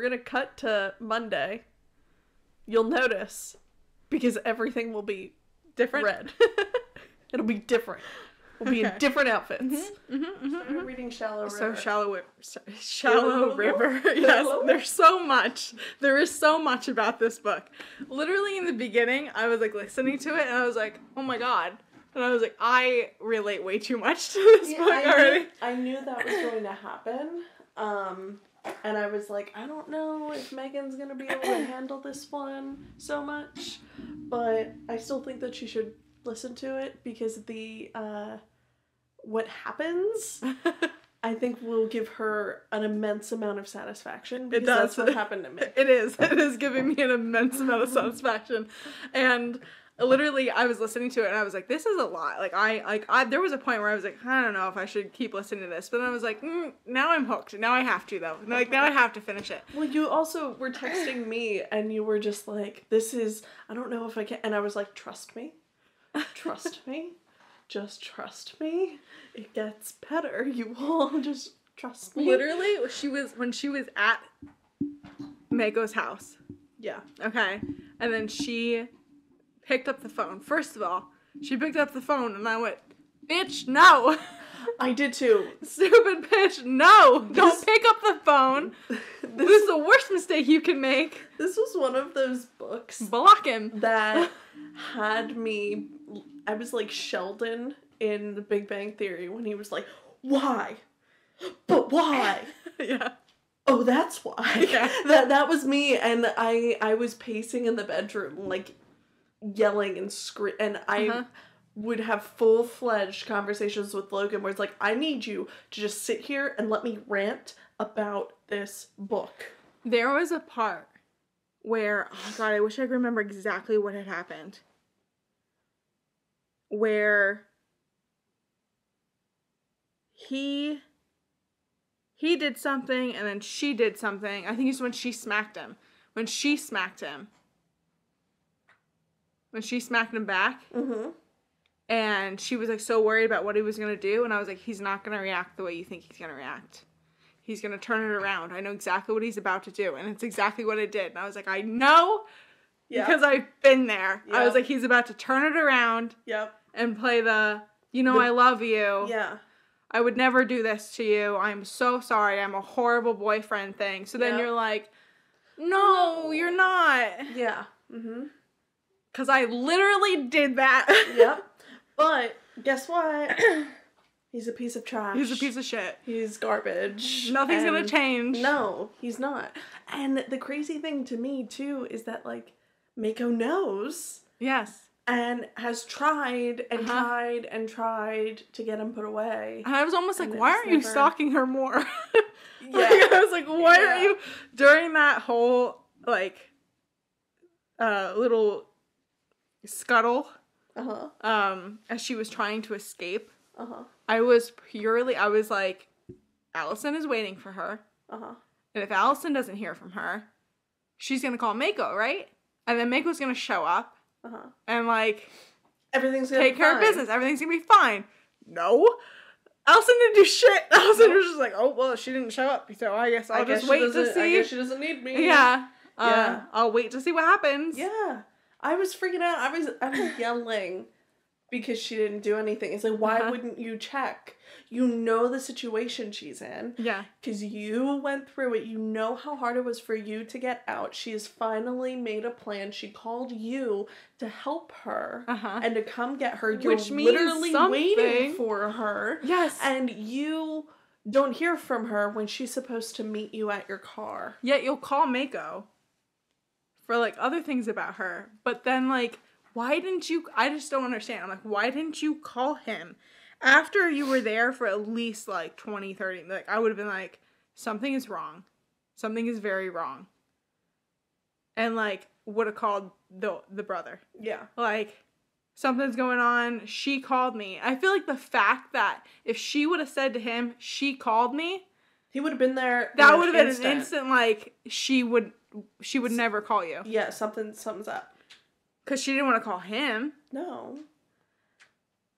We're going to cut to Monday. You'll notice because everything will be different. Red. It'll be different. We'll be in different outfits. Mm-hmm. Mm-hmm. Mm-hmm. Started reading Shallow River. So Shallow River. Yes, there's so much. There is so much about this book. Literally in the beginning, I was like listening to it and I was like, oh my God. And I was like, I relate way too much to this book already. I knew that was going to happen. And I was like, I don't know if Megan's going to be able to handle this one so much. But I still think that she should listen to it because the what happens, I think, will give her an immense amount of satisfaction. Because it does. That's what happened to me. It is. It is giving me an immense amount of satisfaction. And... literally, I was listening to it and I was like, "This is a lot." Like, I there was a point where I was like, "I don't know if I should keep listening to this," but then I was like, "Now I'm hooked. Now I have to though. Like, now I have to finish it." Well, you also were texting me and you were just like, "This is. I don't know if I can." And I was like, "Trust me, trust me, just trust me. It gets better. You will just trust me." Literally, when she was at Mako's house. Yeah. Okay, and then she picked up the phone. First of all, she picked up the phone and I went, bitch, no. I did too. Stupid bitch, no. Don't pick up the phone. This is the worst mistake you can make. This was one of those books. Block him. That had me, I was like Sheldon in The Big Bang Theory when he was like, why? But why? Yeah. Oh, that's why. Yeah. That was me and I was pacing in the bedroom like, yelling and scream, and I would have full-fledged conversations with Logan where it's like, I need you to just sit here and let me rant about this book. There was a part where, oh God, I wish I could remember exactly what had happened, where he did something and then she did something. I think it's when she smacked him. When she smacked him back, and she was, like, so worried about what he was going to do, and I was like, he's not going to react the way you think he's going to react. He's going to turn it around. I know exactly what he's about to do, and it's exactly what it did. And I was like, I know because I've been there. Yep. I was like, he's about to turn it around and play the, you know, I love you. Yeah. I would never do this to you. I'm so sorry. I'm a horrible boyfriend thing. So then you're like, no, you're not. Yeah. Mm-hmm. Because I literally did that. Yep. But guess what? He's a piece of trash. He's a piece of shit. He's garbage. Nothing's going to change. No, he's not. And the crazy thing to me, too, is that, like, Mako knows. Yes. And has tried and tried and tried to get him put away. And I was almost like, why aren't you stalking her more? Like, I was like, why aren't you? During that whole, like, little... scuttle as she was trying to escape I was like, Allison is waiting for her and if Allison doesn't hear from her, she's gonna call Mako, right? And then Mako's gonna show up and like everything's gonna take care of business, everything's gonna be fine. No, Allison didn't do shit. Allison was just like, oh well, she didn't show up, so I guess I'll just wait to see. I guess she doesn't need me. I'll wait to see what happens. Yeah, I was freaking out. I was yelling because she didn't do anything. It's like, why wouldn't you check? You know the situation she's in. Yeah. Because you went through it. You know how hard it was for you to get out. She has finally made a plan. She called you to help her and to come get her. You're literally waiting for her. Yes. And you don't hear from her when she's supposed to meet you at your car. Yet you'll call Mako for, like, other things about her. But then, like, why didn't you... I just don't understand. I'm like, why didn't you call him? After you were there for at least, like, 20, 30... Like, I would have been like, something is wrong. Something is very wrong. And, like, would have called the brother. Yeah. Like, something's going on. She called me. I feel like the fact that if she would have said to him, she called me... He would have been there. That would have been an instant, like, she would never call you. Yeah, something's up. Because she didn't want to call him. No.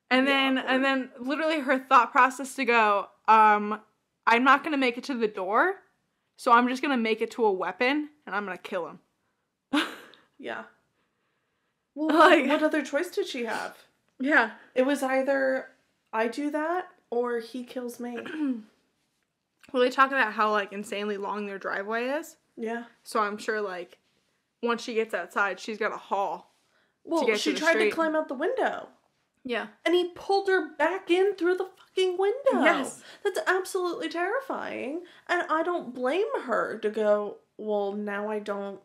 And then literally her thought process to go, I'm not going to make it to the door, So I'm just going to make it to a weapon and I'm going to kill him. Yeah. Well, like, what other choice did she have? Yeah. It was either I do that or he kills me. Well, they talk about how, like, insanely long their driveway is. Yeah. So I'm sure, like, once she gets outside, she's got to haul. Well, she tried to climb out the window. Yeah. And he pulled her back in through the fucking window. Yes. That's absolutely terrifying. And I don't blame her to go, well, now I don't...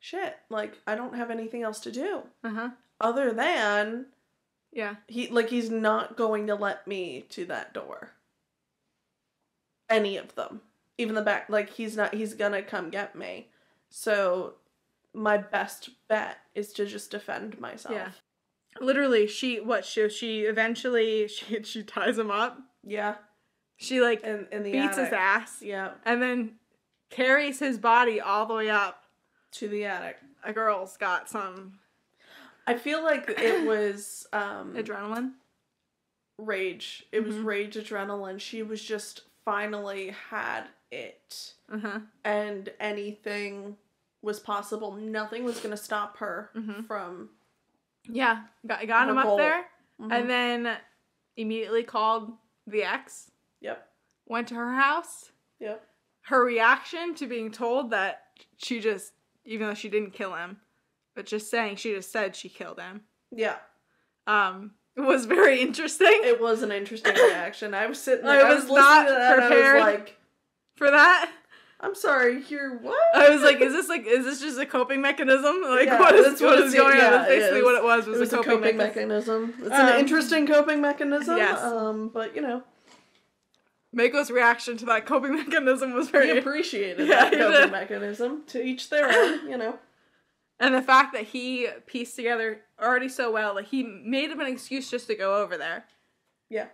Shit. Like, I don't have anything else to do. Uh-huh. Other than... Yeah. He's not going to let me to that door. Any of them. Even the back, like, he's gonna come get me. So, my best bet is to just defend myself. Yeah. Literally, she eventually ties him up. Yeah. She, like, in the beats attic. His ass. Yeah. And then carries his body all the way up. To the attic. A girl's got some... I feel like it was... adrenaline? Rage. It was rage adrenaline. She was just... finally had it. Uh-huh. And anything was possible. Nothing was going to stop her from... Yeah. Got him up there. Mm-hmm. And then immediately called the ex. Yep. Went to her house. Yep. Her reaction to being told that she just... Even though she didn't kill him. But just saying she just said she killed him. Yeah. It was very interesting. It was an interesting reaction. I was sitting there. I was not prepared for that. I'm sorry, you're what? I was like, is this just a coping mechanism? Like, yeah, what is going on? That's basically what it was. It was a coping mechanism. It's an interesting coping mechanism. Yes. But, you know. Mako's reaction to that coping mechanism was very... He appreciated that coping mechanism. To each their own, you know. And the fact that he pieced together already so well, like, he made him an excuse just to go over there. Yeah.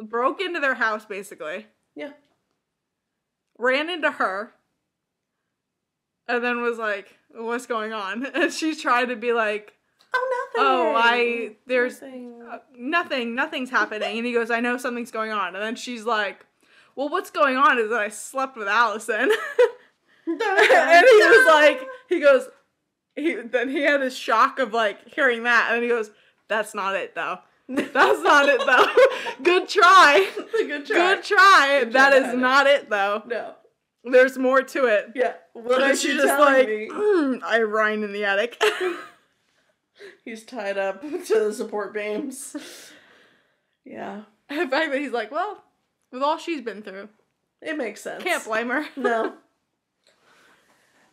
Broke into their house, basically. Yeah. Ran into her. And then was like, what's going on? And she tried to be like... Oh, nothing. Oh, there's... Nothing. Nothing's happening. And he goes, I know something's going on. And then she's like, well, what's going on is that I slept with Allison. And he was like... He goes... Then he had his shock of, like, hearing that, and he goes, that's not it, though. That's not it, though. Good try. Good try. That is not it, though. No. There's more to it. Yeah. What is she just like, I rhyme in the attic. He's tied up to the support beams. Yeah. In fact, he's like, well, with all she's been through. It makes sense. Can't blame her. No.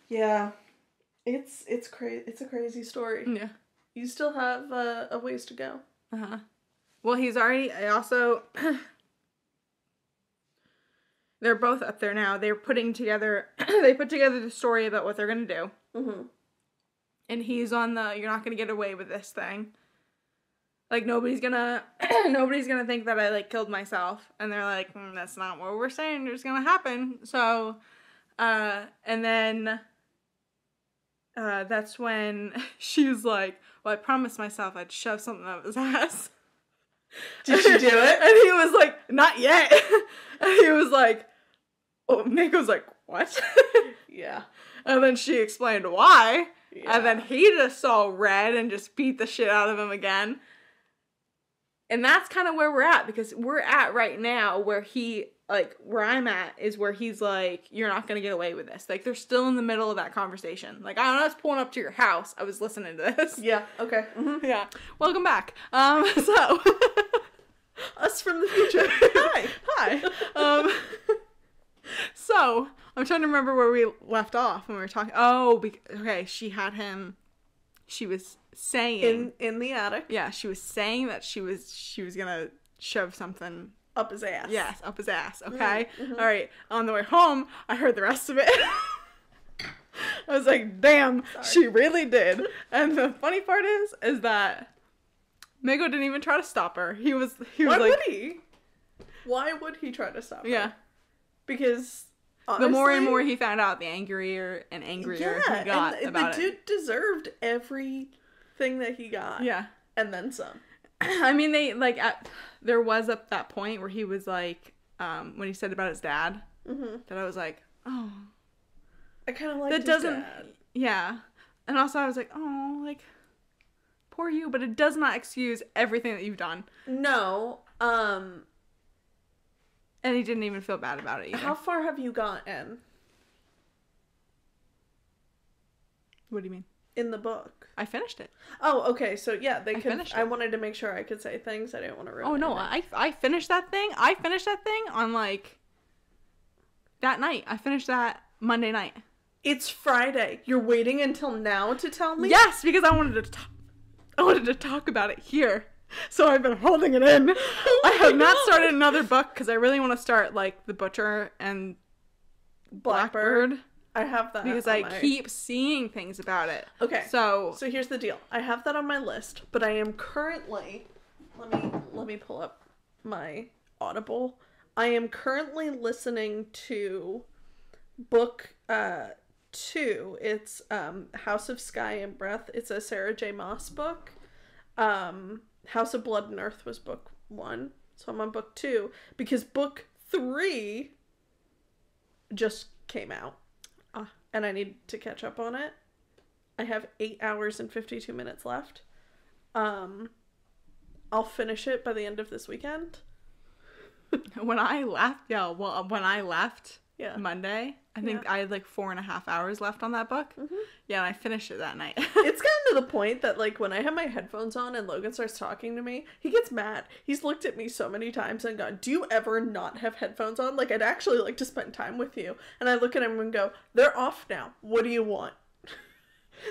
Yeah. It's crazy. It's a crazy story. Yeah. You still have a ways to go. Uh-huh. Well, they're both up there now. They're putting together, they put together the story about what they're going to do. Mm-hmm. And he's on the, you're not going to get away with this thing. Like, nobody's going to think that I, like, killed myself. And they're like, that's not what we're saying. It's going to happen. So, and then... that's when she was like, well, I promised myself I'd shove something up his ass. Did she do it? And he was like, not yet. And he was like, oh, Nick was like, what? Yeah. And then she explained why. Yeah. And then he just saw red and just beat the shit out of him again. And that's kind of where we're at, because we're at right now where he... Like, where I'm at is where he's like, you're not going to get away with this. Like, they're still in the middle of that conversation. Like, I don't know, I was pulling up to your house. I was listening to this. Yeah, okay. Mm-hmm. Yeah. Welcome back. So. Us from the future. Hi. Hi. So, I'm trying to remember where we left off when we were talking. Oh, okay, she had him. She was saying. In the attic. Yeah, she was saying that she was going to shove something. Up his ass. Yes, up his ass, okay? Mm-hmm. All right, on the way home, I heard the rest of it. I was like, damn, She really did. And the funny part is that Mako didn't even try to stop her. Why would he try to stop her? Yeah. Because, honestly, the more and more he found out, the angrier he got about it. The dude deserved everything that he got. Yeah. And then some. I mean, there was that point where he was like, when he said about his dad, mm-hmm. that I was like, oh, I kind of like that doesn't. Dad. Yeah, and also I was like, oh, like poor you, but it does not excuse everything that you've done. No, and he didn't even feel bad about it either. How far have you gotten? What do you mean? In the book. I finished it. Oh, okay. So, yeah, I wanted to make sure I could say things. I didn't want to ruin it. Oh, no. I finished that thing. I finished that thing on, like, that night. I finished that Monday night. It's Friday. You're waiting until now to tell me? Yes, because I wanted to talk about it here. So I've been holding it in. Oh, I have not started another book because I really want to start, like, The Butcher and Blackbird. I have that. Because I keep seeing things about it. Okay. So here's the deal. I have that on my list, but I am currently... Let me pull up my Audible. I am currently listening to book 2. It's House of Sky and Breath. It's a Sarah J. Maas book. House of Blood and Earth was book 1. So I'm on book 2. Because book 3 just came out. And I need to catch up on it. I have 8 hours and 52 minutes left. I'll finish it by the end of this weekend. When I left yeah. Monday, I think I had like 4.5 hours left on that book. Mm-hmm. Yeah, and I finished it that night. It's gotten to the point that like when I have my headphones on and Logan starts talking to me, he gets mad. He's looked at me so many times and gone, do you ever not have headphones on? Like I'd actually like to spend time with you. And I look at him and go, they're off now. What do you want?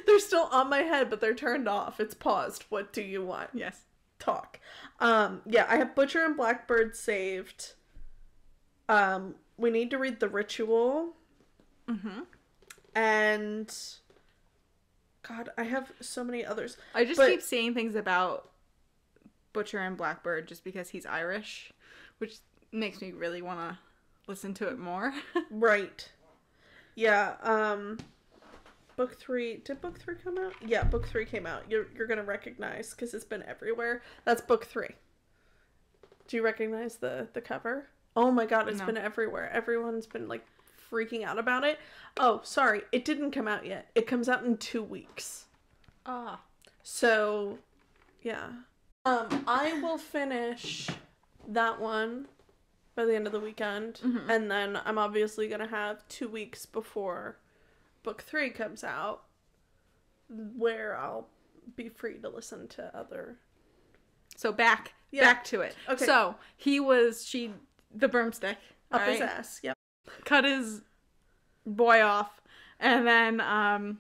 They're still on my head, but they're turned off. It's paused. What do you want? Yes. Talk. I have Butcher and Blackbird saved. We need to read The Ritual. Mm-hmm. And God, I have so many others. I just keep seeing things about Butcher and Blackbird just because he's Irish, which makes me really want to listen to it more. Right. Yeah. Book 3. Did book 3 come out? Yeah, book 3 came out. You're going to recognize because it's been everywhere. That's book 3. Do you recognize the cover? Oh my God, it's been everywhere. Everyone's been like freaking out about it. Oh, sorry. It didn't come out yet. It comes out in 2 weeks. Ah. So, yeah. I will finish that one by the end of the weekend. Mm-hmm. And then I'm obviously going to have 2 weeks before book 3 comes out where I'll be free to listen to other. So back to it. Okay. So the broomstick. Up his ass, yep. Cut his boy off, and then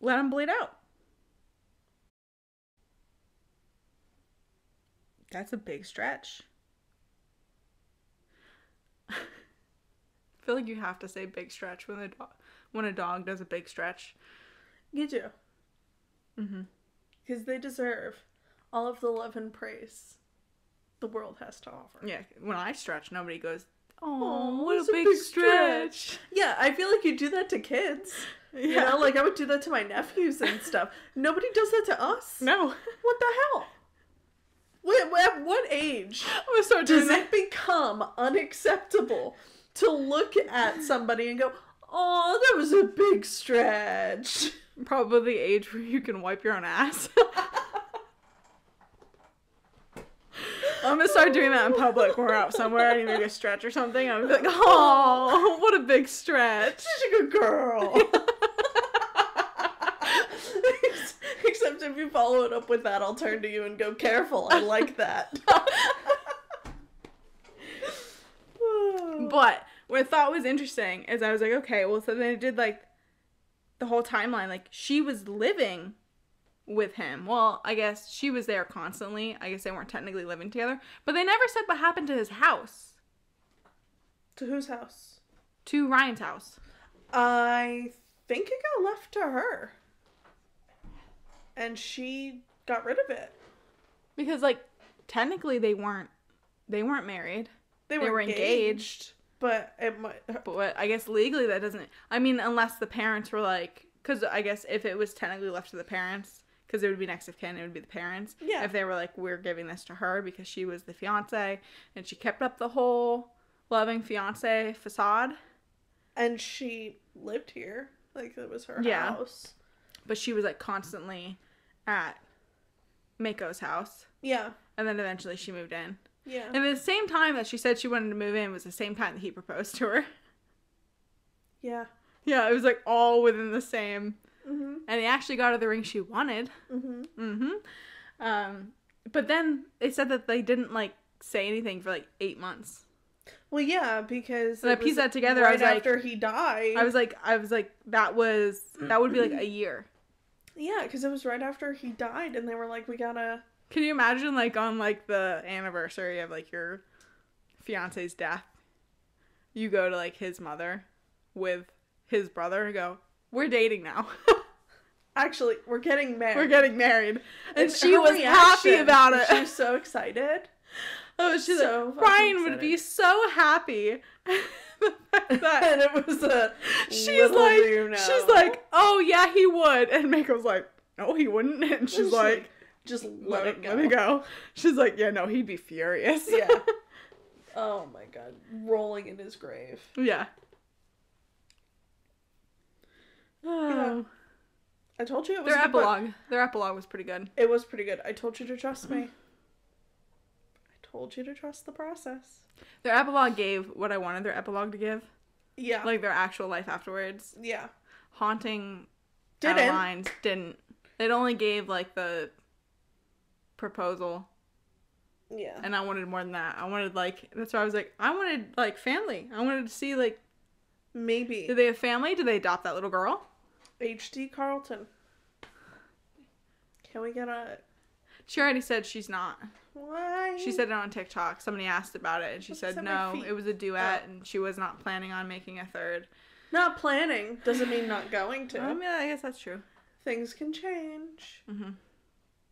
let him bleed out. That's a big stretch. I feel like you have to say big stretch when a dog does a big stretch. You do. Mm-hmm. Because they deserve all of the love and praise the world has to offer. Yeah, when I stretch, nobody goes, oh, what a big stretch. Yeah, I feel like you do that to kids. Yeah, you know, like I would do that to my nephews and stuff. Nobody does that to us. No. What the hell? At what age does it become unacceptable to look at somebody and go, oh, that was a big stretch? Probably the age where you can wipe your own ass. I'm going to start doing that in public. We're out somewhere and you make a stretch or something. I'm like, oh, what a big stretch. She's a good girl. Except if you follow it up with that, I'll turn to you and go, careful, I like that. But what I thought was interesting is I was like, okay, well, so then I did like the whole timeline. Like she was living with him. Well, I guess she was there constantly. I guess they weren't technically living together. But they never said what happened to his house. To whose house? To Ryan's house. I think it got left to her. And she got rid of it. Because, like, technically they weren't married. They were engaged. But it might... But I guess legally that doesn't... I mean, unless the parents were like... Because I guess if it was technically left to the parents... Because it would be next of kin, it would be the parents. Yeah. If they were like, we're giving this to her because she was the fiance and she kept up the whole loving fiance facade. And she lived here. Like, it was her house. But she was, like, constantly at Mako's house. Yeah. And then eventually she moved in. Yeah. And the same time that she said she wanted to move in was the same time that he proposed to her. Yeah. Yeah, it was, like, all within the same. Mm-hmm. And he actually got her the ring she wanted. Mm-hmm. Mm-hmm. But then they said that they didn't, like, say anything for, like, 8 months. Well, yeah, because I pieced that together right after he died. I was like, that would be like a year. Yeah, because it was right after he died, and they were like, we gotta. Can you imagine, like, on, like, the anniversary of, like, your fiance's death, you go to, like, his mother with his brother and go, "We're dating now." Actually, we're getting married. We're getting married, and she was happy about it. She was so excited. Oh, she's so like, Brian would be so happy. And it was a she's like, oh yeah, he would. And Mako's like, no, he wouldn't. And she's like, just let it go. She's like, yeah, no, he'd be furious. Yeah. Oh my god, rolling in his grave. Yeah. Oh. I told you it was. Their epilogue was pretty good. It was pretty good. I told you to trust me. Told you to trust the process. Their epilogue gave what I wanted their epilogue to give. Yeah. Like, their actual life afterwards. Yeah. Haunting outlines didn't. It only gave, like, the proposal. Yeah. And I wanted more than that. I wanted, like, that's why I was like, I wanted, like, family. I wanted to see, like, maybe. Do they have family? Do they adopt that little girl? H.D. Carlton. Can we get a... She already said she's not. Why? She said it on TikTok. Somebody asked about it, and she said no, it was a duet, and she was not planning on making a third. Not planning doesn't mean not going to. I mean, I guess that's true. Things can change. Mm-hmm.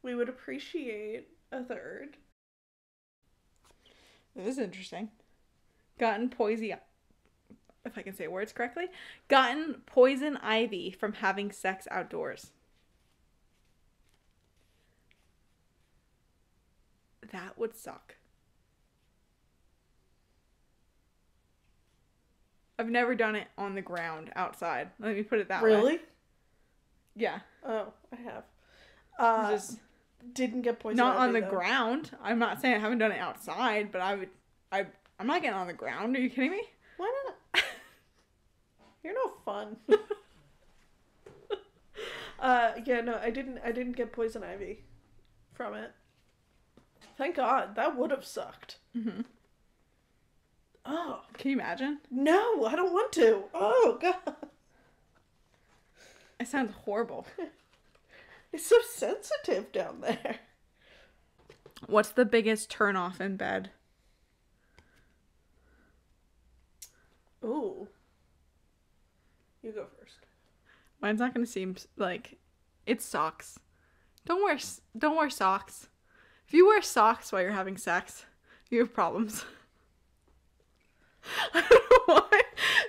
We would appreciate a third. This is interesting. Gotten poison, if I can say words correctly, gotten poison ivy from having sex outdoors. That would suck. I've never done it on the ground outside. Let me put it that way. Really? Yeah. Oh, I have. Just didn't get poisoned. Not on the ground. I'm not saying I haven't done it outside, but I would. I'm not getting on the ground. Are you kidding me? Why not? You're no fun. Yeah. No, I didn't get poison ivy from it. Thank God. That would have sucked. Mm-hmm. Oh. Can you imagine? No, I don't want to. Oh, God. It sounds horrible. It's so sensitive down there. What's the biggest turnoff in bed? Ooh. You go first. Mine's not going to seem like... It's socks. Don't wear socks. If you wear socks while you're having sex, you have problems. I don't know why.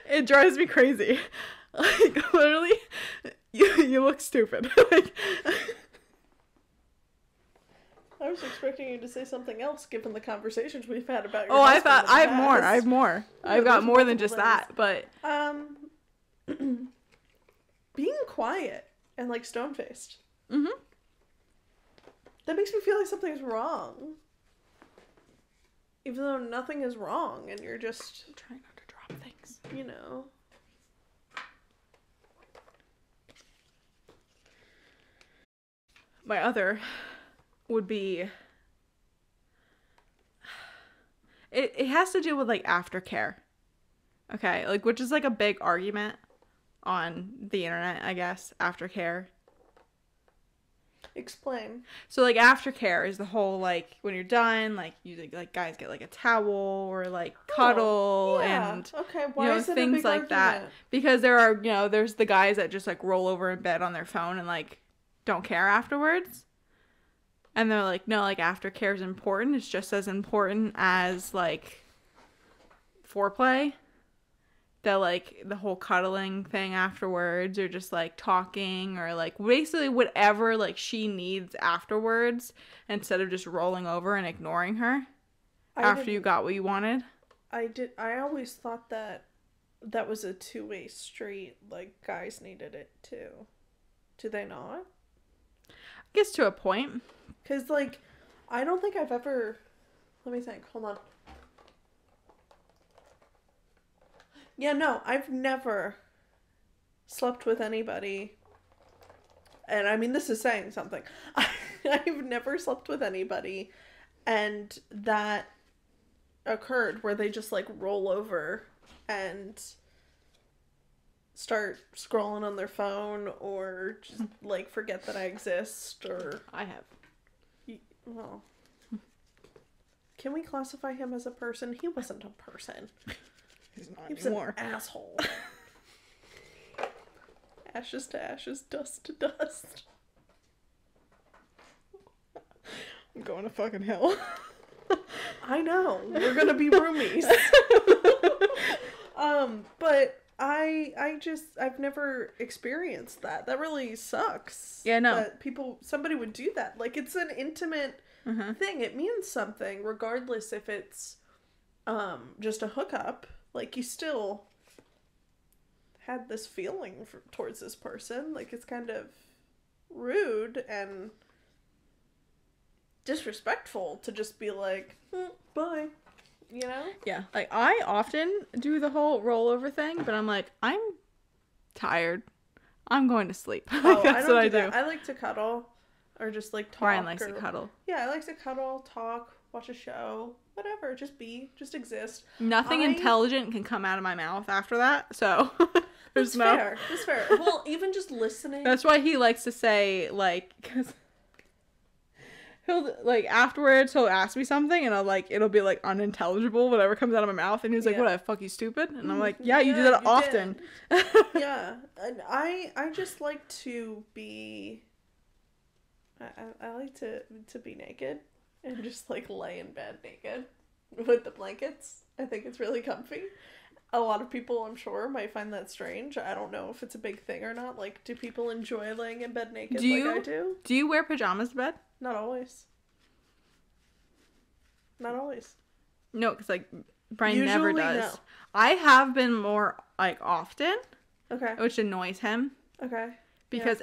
It drives me crazy. Like, literally, you look stupid. Like, I was expecting you to say something else, given the conversations we've had about your husband. I have more. I've got more than just that, but... being quiet and, like, stone-faced. Mm-hmm. That makes me feel like something's wrong. Even though nothing is wrong and you're just... I'm trying not to drop things. You know. My other would be... It has to do with, like, aftercare. Okay? Like, which is, like, a big argument on the internet, I guess. Aftercare. Explain. So, like, aftercare is the whole, like, when you're done, like, you, like, guys get, like, a towel or, like, cuddle and, okay. Why you know, is it things a big like argument? That. Because there are, you know, there's the guys that just, like, roll over in bed on their phone and, like, don't care afterwards. And they're like, no, like, aftercare is important. It's just as important as, like, foreplay. That, like, the whole cuddling thing afterwards, or just, like, talking, or, like, basically whatever, like, she needs afterwards, instead of just rolling over and ignoring her after you got what you wanted. I always thought that that was a two-way street, like guys needed it too. Do they not? I guess to a point. Because, like, I don't think I've ever... Let me think. Hold on. Yeah, no, I've never slept with anybody. And, I mean, this is saying something. I've never slept with anybody. And that occurred where they just, like, roll over and start scrolling on their phone or just, like, forget that I exist or... I have. Well, can we classify him as a person? He wasn't a person. He's not he was anymore. An asshole. Ashes to ashes, dust to dust. I'm going to fucking hell. I know. We're gonna be roomies. But I've never experienced that. That really sucks. Yeah, no. That somebody would do that. Like, it's an intimate thing. It means something, regardless if it's just a hookup. Like, you still had this feeling towards this person. Like, it's kind of rude and disrespectful to just be like, bye. You know? Yeah. Like, I often do the whole rollover thing, but I'm like, I'm tired. I'm going to sleep. Oh, that's what I do. I like to cuddle or just, like, talk. Brian likes to cuddle. Yeah, I like to cuddle, talk, watch a show, whatever. Just be. Just exist. Nothing intelligent can come out of my mouth after that, so... That's fair. That's fair. Well, even just listening. That's why he likes to say, like... Cause he'll, like, afterwards, he'll ask me something, and I'll, like, it'll be, like, unintelligible, whatever comes out of my mouth, and he's like, yeah. What, I fuck you stupid? And I'm like, yeah, you do that often. Yeah. And I just like to be, I like to be naked, and just, like, lay in bed naked with the blankets. I think it's really comfy. A lot of people, I'm sure, might find that strange. I don't know if it's a big thing or not. Like, do people enjoy laying in bed naked like I do? Do you wear pajamas to bed? Not always. Not always. No, because, like, Brian usually never does. No. I have been more, like, often. Okay. Which annoys him. Okay. Because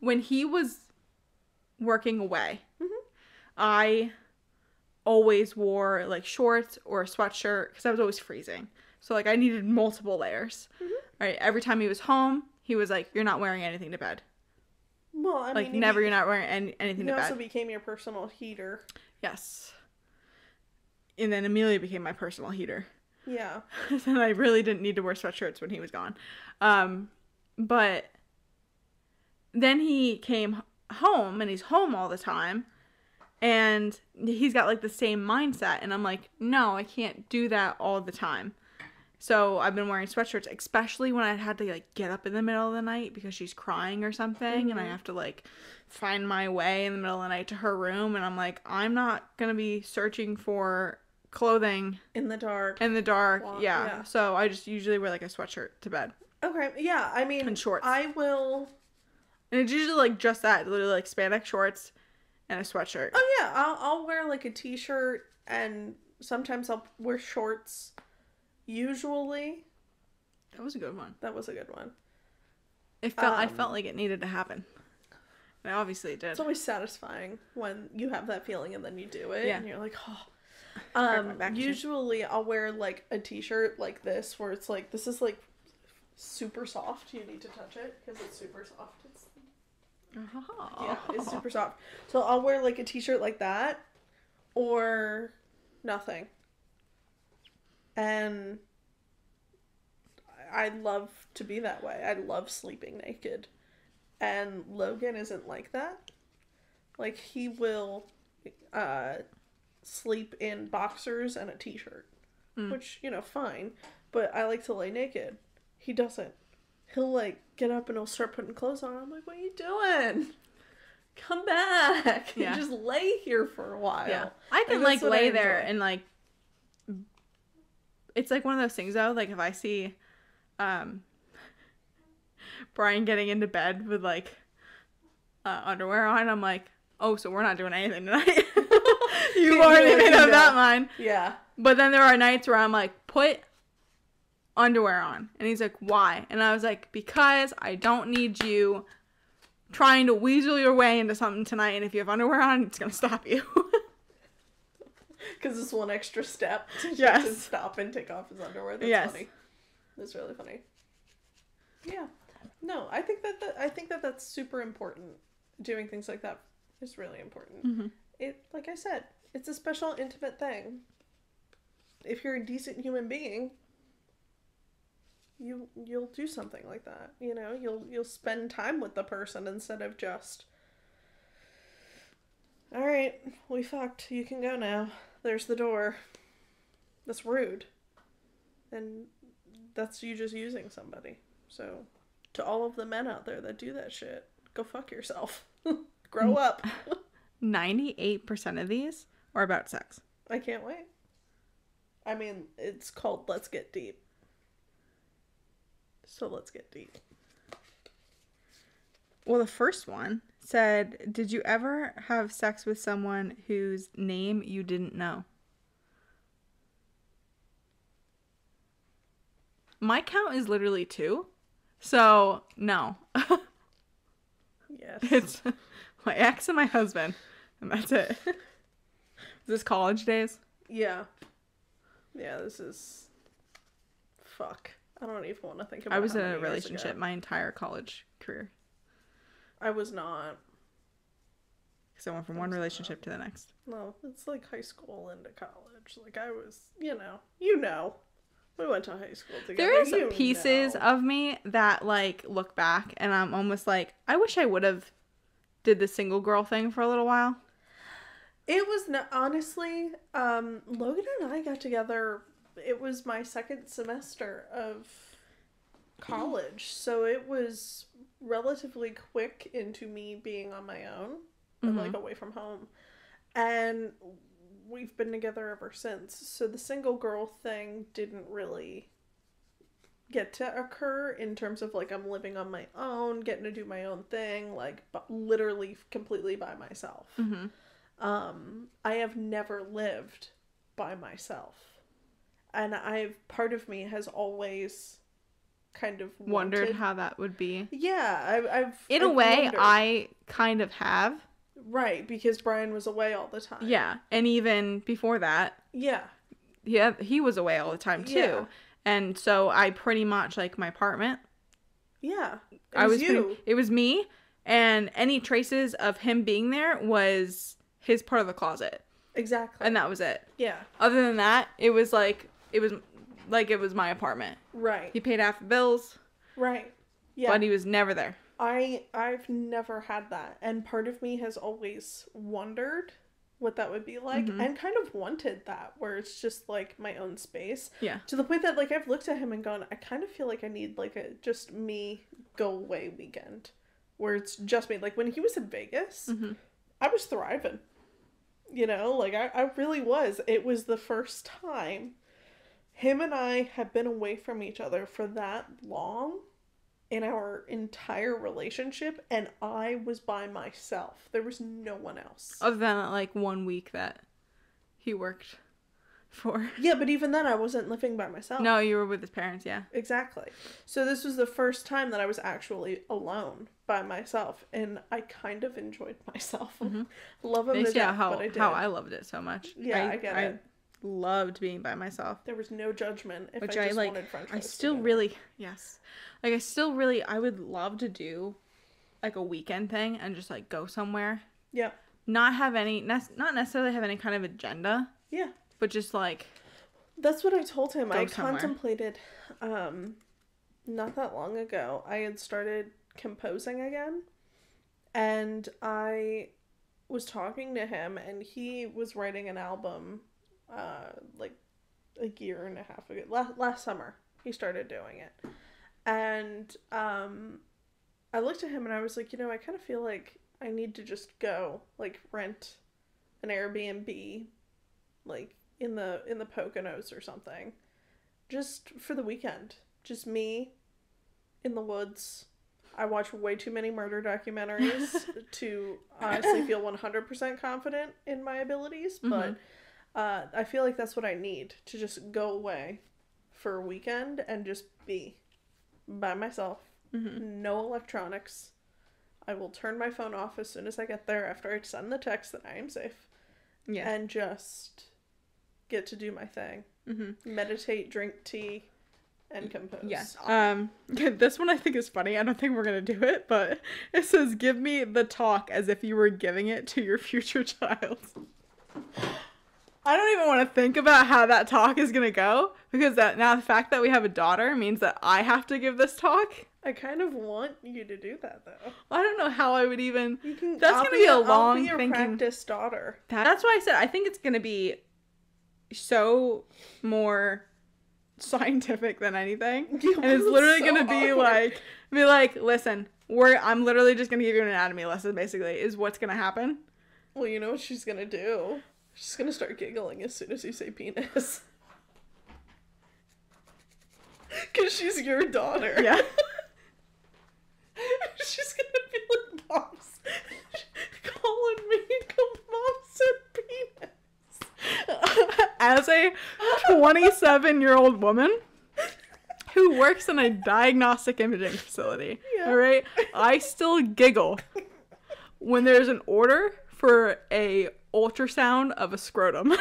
when he was working away, I always wore, like, shorts or a sweatshirt because I was always freezing. So, like, I needed multiple layers. Right? Every time he was home, he was like, you're not wearing anything to bed. Well, I mean, like, never, you're not wearing anything to bed. He also became your personal heater. Yes. And then Amelia became my personal heater. Yeah. And I really didn't need to wear sweatshirts when he was gone. But then he came home, and he's home all the time. And he's got, like, the same mindset. And I'm like, no, I can't do that all the time. So I've been wearing sweatshirts, especially when I had to, like, get up in the middle of the night because she's crying or something, and I have to, like, find my way in the middle of the night to her room, and I'm like, I'm not gonna be searching for clothing in the dark. In the dark, yeah. So I just usually wear, like, a sweatshirt to bed. Okay, yeah, I mean, and shorts. I will. And it's usually, like, just that, literally, like, spandex shorts and a sweatshirt. Oh yeah, I'll wear, like, a t-shirt, and sometimes I'll wear shorts. Usually. That was a good one. That was a good one. It felt I felt like it needed to happen. And obviously it did. It's always satisfying when you have that feeling and then you do it and you're like, oh. Usually I'll wear, like, a t-shirt like this where it's like, this is, like, super soft. You need to touch it because it's super soft. It's yeah, it's super soft. So I'll wear, like, a t-shirt like that or nothing. And I love to be that way. I love sleeping naked. And Logan isn't like that. Like, he will sleep in boxers and a t-shirt. Which, you know, fine. But I like to lay naked. He doesn't. He'll, like, get up and he'll start putting clothes on. I'm like, what are you doing? Come back. Yeah. And just lay here for a while. Yeah. I can, like lay there and, like... It's, like, one of those things, though, like, if I see Brian getting into bed with, like, underwear on, I'm like, oh, so we're not doing anything tonight. You've already made up that mind. Yeah. But then there are nights where I'm like, put underwear on. And he's like, why? And I was like, because I don't need you trying to weasel your way into something tonight. And if you have underwear on, it's going to stop you. Because it's one extra step to just stop and take off his underwear. That's funny. That's really funny. Yeah. No, I think that that's super important. Doing things like that is really important. Mm-hmm. It, like I said, it's a special, intimate thing. If you're a decent human being, you'll do something like that. You know, you'll spend time with the person instead of just, all right, we fucked. You can go now. There's the door. That's rude. And that's you just using somebody. So, to all of the men out there that do that shit, go fuck yourself. Grow up. 98% of these are about sex. I can't wait. I mean, it's called Let's Get Deep. So let's get deep. Well, the first one said, did you ever have sex with someone whose name you didn't know? My count is literally 2. So, no. Yes. It's my ex and my husband. And that's it. Is this college days? Yeah. Yeah, this is... Fuck. I don't even want to think about it. I was in a relationship my entire college career. I was not. Because I went from one relationship to the next. No, it's like high school into college. Like I was, you know. We went to high school together. There is pieces of me that like look back and I'm almost like, I wish I would have did the single girl thing for a little while. It was not, honestly, Logan and I got together. It was my second semester of college, so it was relatively quick into me being on my own and like away from home. And we've been together ever since. So the single girl thing didn't really get to occur in terms of like I'm living on my own, getting to do my own thing, like literally completely by myself. I have never lived by myself. And part of me has always kind of wondered how that would be. Yeah. I've, in a way, wondered. I kind of have. Right, because Brian was away all the time. Yeah, and even before that. Yeah. Yeah, he was away all the time, too. Yeah. And so I pretty much, like, my apartment. Yeah, it was me, and any traces of him being there was his part of the closet. Exactly. And that was it. Yeah. Other than that, it was my apartment. Right. He paid half the bills. Right. Yeah. But he was never there. I've never had that, and part of me has always wondered what that would be like, and kind of wanted that, where it's just like my own space. Yeah. To the point that like I've looked at him and gone, I kind of feel like I need like a just me go away weekend, where it's just me. Like when he was in Vegas, I was thriving. You know, like I really was. It was the first time him and I had been away from each other for that long in our entire relationship, and I was by myself. There was no one else. Other than, like, 1 week that he worked for. Yeah, but even then I wasn't living by myself. No, you were with his parents, yeah. Exactly. So this was the first time that I was actually alone by myself, and I kind of enjoyed myself. Love him to death, but I did. How I loved it so much. Yeah, I get it. I loved being by myself. There was no judgment if I just like, wanted French toast. I still really, yes. Like, I would love to do, like, a weekend thing and just, like, go somewhere. Yeah. Not necessarily have any kind of agenda. Yeah. But just, like, that's what I told him. I contemplated, not that long ago, I had started composing again. And I was talking to him, and he was writing an album, like, a year and a half ago. Last summer, he started doing it. And I looked at him and I was like, I kind of feel like I need to just go, like, rent an Airbnb, like, in the Poconos or something, just for the weekend. Just me in the woods. I watch way too many murder documentaries to honestly feel 100% confident in my abilities, but I feel like that's what I need, to just go away for a weekend and just be by myself. Mm-hmm. No electronics. I will turn my phone off as soon as I get there after I send the text that I am safe. Yeah. And just get to do my thing. Mm-hmm. Meditate, drink tea, and compose. Yes. Yeah. This one I think is funny. I don't think we're going to do it, but it says, give me the talk as if you were giving it to your future child. I don't even want to think about how that talk is going to go, because that, now the fact that we have a daughter means that I have to give this talk. I kind of want you to do that, though. Well, I don't know how I would even... That's going to be a long thinking... I'll be a practiced daughter. That's why I said I think it's going to be so more scientific than anything. Yeah, and it's literally so going to be like... listen, I'm literally just going to give you an anatomy lesson, basically, is what's going to happen. Well, you know what she's going to do. She's going to start giggling as soon as you say penis. Because she's your daughter. Yeah. She's gonna be like, Mom's calling me, Mom said penis. As a 27-year-old woman who works in a diagnostic imaging facility, yeah. All right, I still giggle when there's an order for a ultrasound of a scrotum. I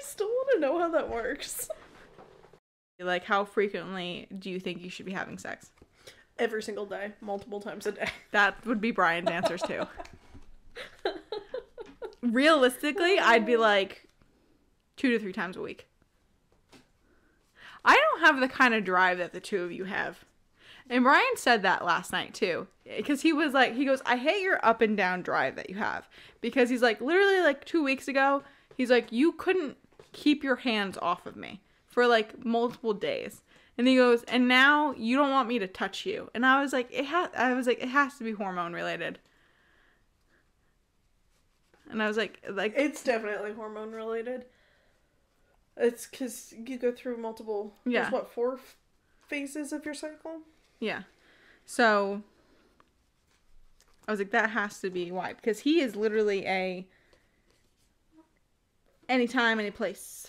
still want to know how that works. Like, how frequently do you think you should be having sex? Every single day, multiple times a day. That would be Brian's answers too. Realistically, I'd be like 2 to 3 times a week. I don't have the kind of drive that the two of you have. And Brian said that last night too. Because he was like, he goes, I hate your up and down drive that you have. Because he's like, literally like 2 weeks ago, he's like, you couldn't keep your hands off of me for like multiple days. And he goes, and now you don't want me to touch you. And I was like, it has to be hormone related. And I was like, it's definitely hormone related. It's because you go through multiple, yeah. There's what, 4 phases of your cycle? Yeah. So I was like, that has to be why. Because he is literally a anytime, any place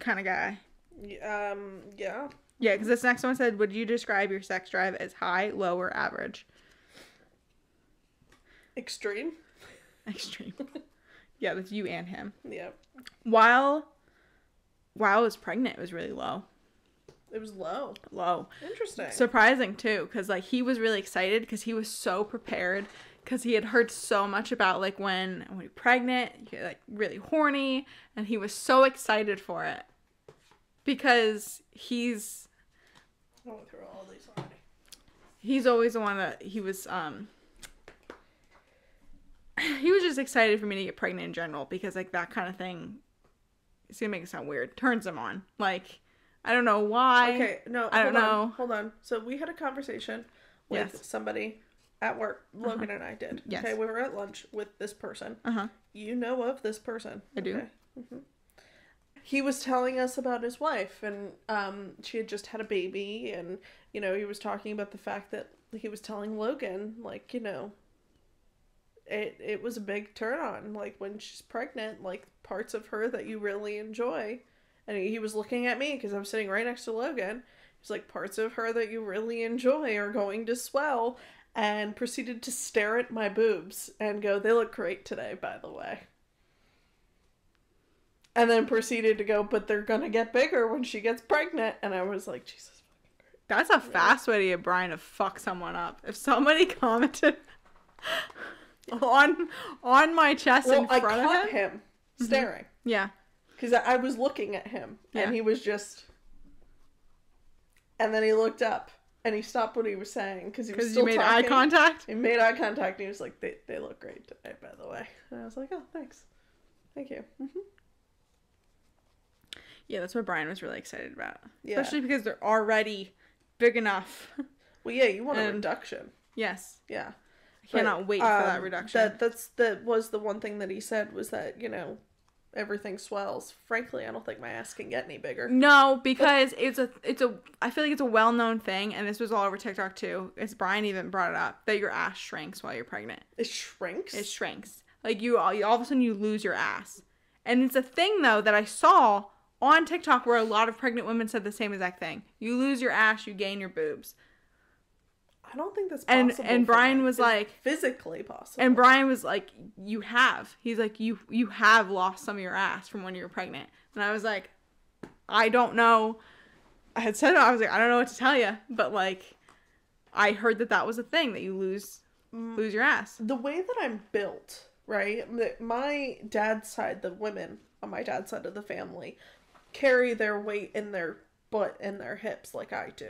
kind of guy. Yeah. Yeah, because this next one said, would you describe your sex drive as high, low, or average? Extreme. Extreme. Yeah, that's you and him. Yeah. While I was pregnant, it was really low. It was low. Low. Interesting. Surprising, too, because, like, he was really excited because he was so prepared because he had heard so much about, like, when you're pregnant, you're, like, really horny, and he was so excited for it. Because he's... I went through all these already. He's always the one that he was... He was just excited for me to get pregnant in general. Because, like, that kind of thing... It's going to make it sound weird. Turns him on. Like, I don't know why. Okay, no. I don't know. Hold on. So, we had a conversation with somebody at work. Logan and I did. Yes. Okay, we were at lunch with this person. Uh-huh. You know of this person. I do. Okay. Mm-hmm. He was telling us about his wife, and she had just had a baby, and, you know, he was talking about the fact that he was telling Logan, like, you know, it was a big turn on, like, when she's pregnant, like, parts of her that you really enjoy. And he was looking at me, because I was sitting right next to Logan. He's like, parts of her that you really enjoy are going to swell, and proceeded to stare at my boobs and go, they look great today, by the way. And then proceeded to go, but they're going to get bigger when she gets pregnant. And I was like, Jesus fucking Christ. That's a fast way to get Brian to fuck someone up. If somebody commented on my chest in front of him. I caught him staring. Mm-hmm. Yeah. Because I was looking at him. Yeah. And he was just... And then he looked up. And he stopped what he was saying. Because he was still talking. Because you made eye contact? He made eye contact. And he was like, they look great today, by the way. And I was like, oh, thanks. Thank you. Mm-hmm. Yeah, that's what Brian was really excited about. Yeah. Especially because they're already big enough. Well, yeah, you want a reduction. Yes. Yeah. I cannot wait for that reduction. That was the one thing that he said was that, you know, everything swells. Frankly, I don't think my ass can get any bigger. No, because I feel like it's a well-known thing, and this was all over TikTok too. Brian even brought it up, that your ass shrinks while you're pregnant. It shrinks? It shrinks. Like, you all of a sudden you lose your ass. And it's a thing, though, that I saw on TikTok where a lot of pregnant women said the same exact thing. You lose your ass, you gain your boobs. I don't think that's possible. And Brian was like, physically possible. And Brian was like, you have. He's like, you have lost some of your ass from when you were pregnant. And I was like, I don't know. I had said it. I was like, I don't know what to tell you. But, like, I heard that that was a thing, that you lose your ass. The way that I'm built, right? My dad's side, the women on my dad's side of the family, carry their weight in their butt and their hips like I do,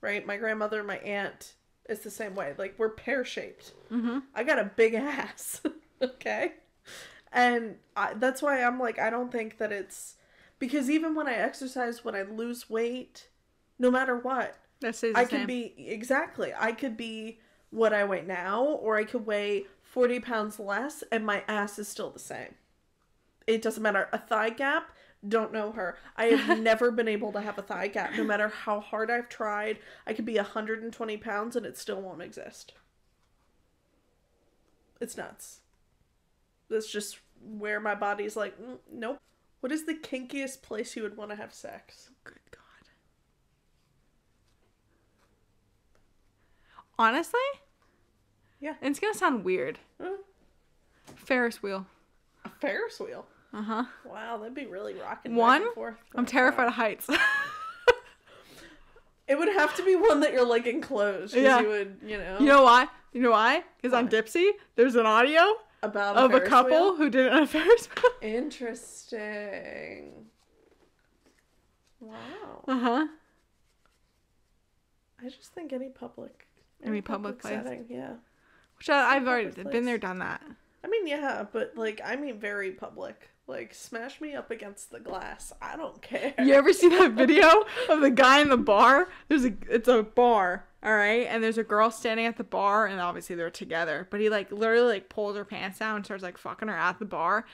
right? My grandmother, my aunt... It's the same way. Like, we're pear-shaped. Mm-hmm. I got a big ass. Okay? And that's why I'm like, I don't think that it's... Because even when I exercise, when I lose weight, no matter what, that stays the same. Exactly. I could be what I weigh now, or I could weigh 40 pounds less, and my ass is still the same. It doesn't matter. A thigh gap... Don't know her. I have never been able to have a thigh gap. No matter how hard I've tried, I could be 120 pounds and it still won't exist. It's nuts. That's just where my body's like, nope. What is the kinkiest place you would want to have sex? Oh, good God. Honestly? Yeah. And it's going to sound weird. Ferris wheel. A Ferris wheel? Uh-huh. Wow, that'd be really rocking. One, I'm terrified of heights. It would have to be one that you're, like, enclosed. Yeah. You would, you know. You know why? You know why? Because on Dipsy, there's an audio of a couple who did it on a Ferris wheel. Interesting. Wow. Uh-huh. I just think any public place. Setting, yeah. Which I've already been there, done that. I mean, yeah, but, like, I mean very public. Like, smash me up against the glass. I don't care. You ever see that video of the guy in the bar? It's a bar, all right? And there's a girl standing at the bar, and obviously they're together. But he, like, literally, like, pulls her pants down and starts, like, fucking her at the bar.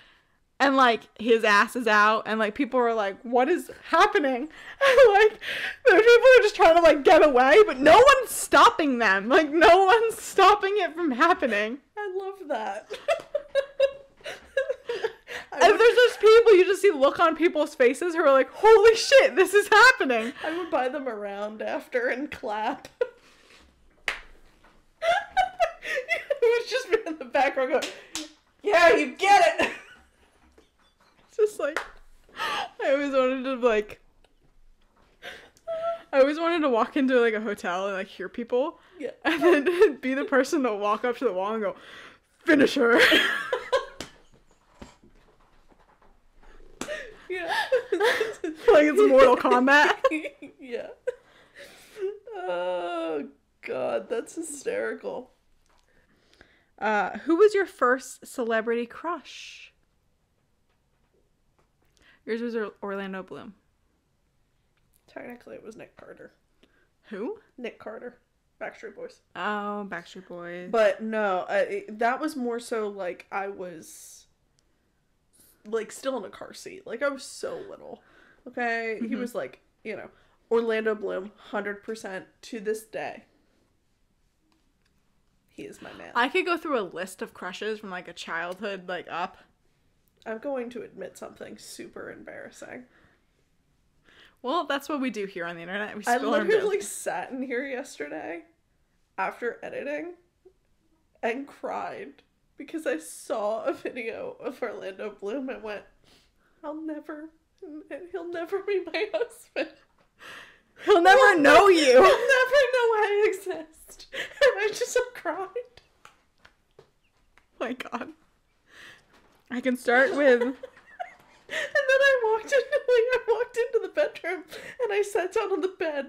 And, like, his ass is out. And, like, people are like, what is happening? And, like, the people are just trying to, like, get away. But no one's stopping them. Like, no one's stopping it from happening. I love that. And there's just people, you just see look on people's faces who are like, holy shit, this is happening. I would buy them around after and clap. It was just me in the background going, yeah, you get it. Just like, I always wanted to walk into, like, a hotel and, like, hear people, yeah, and then be the person to walk up to the wall and go, finish her. Yeah. Like, it's Mortal Kombat. Yeah. Oh, God, that's hysterical. Who was your first celebrity crush? Yours was Orlando Bloom. Technically, it was Nick Carter. Who? Nick Carter. Backstreet Boys. Oh, Backstreet Boys. But no, that was more so like I was like still in a car seat. Like I was so little. Okay? Mm-hmm. He was like, you know, Orlando Bloom, 100% to this day. He is my man. I could go through a list of crushes from like a childhood like up. I'm going to admit something super embarrassing. Well, that's what we do here on the internet. I literally sat in here yesterday after editing and cried because I saw a video of Orlando Bloom and went, he'll never be my husband. He'll never know you. He'll never know I exist. And I just cried. My God. I can start with... And then I walked into the bedroom and I sat down on the bed